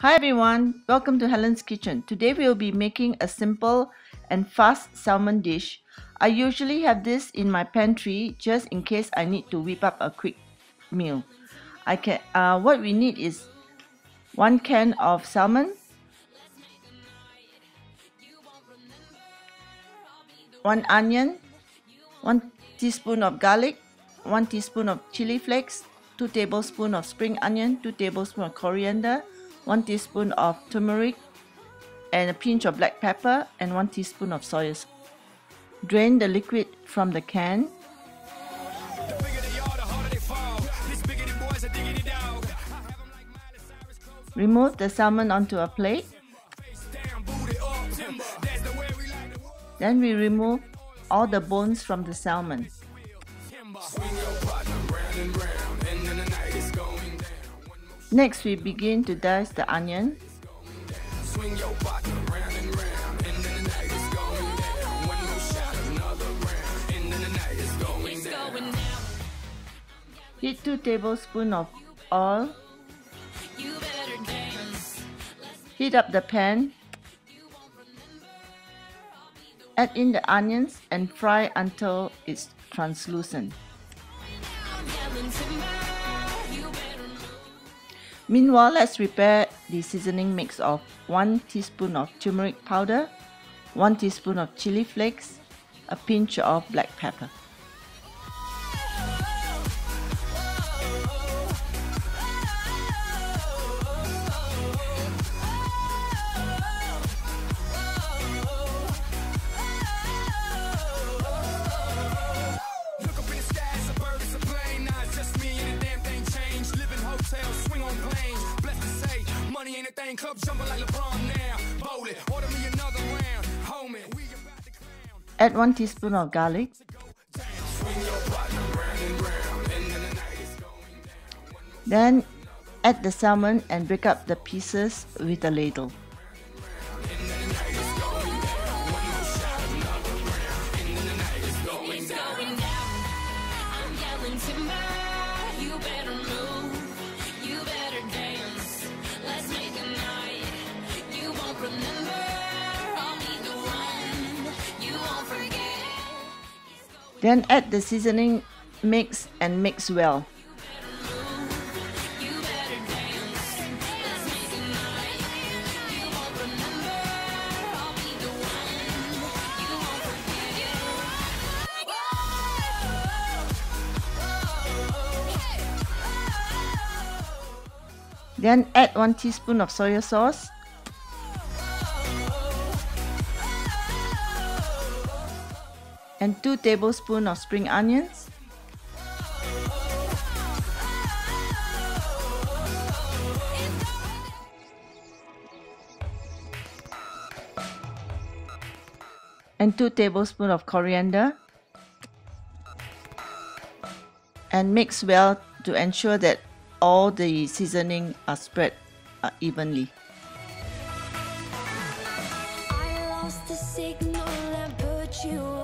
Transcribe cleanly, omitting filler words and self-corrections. Hi everyone, welcome to Helen's Kitchen. Today we will be making a simple and fast salmon dish. I usually have this in my pantry just in case I need to whip up a quick meal. What we need is 1 can of salmon, 1 onion, 1 teaspoon of garlic, 1 teaspoon of chili flakes, 2 tablespoons of spring onion, 2 tablespoons of coriander, 1 teaspoon of turmeric and a pinch of black pepper and 1 teaspoon of soy sauce. Drain the liquid from the can. Remove the salmon onto a plate. Then we remove all the bones from the salmon. Next, we begin to dice the onion. Heat 2 tablespoons of oil. Heat up the pan. Add in the onions and fry until it's translucent. Meanwhile, let's prepare the seasoning mix of 1 teaspoon of turmeric powder, 1 teaspoon of chili flakes, a pinch of black pepper. Add 1 teaspoon of garlic. Then add the salmon and break up the pieces with a ladle. Then add the seasoning mix and mix well. Then add 1 teaspoon of soy sauce. And 2 tablespoons of spring onions. And 2 tablespoons of coriander. And mix well to ensure that all the seasoning are spread evenly. I lost the signal and put you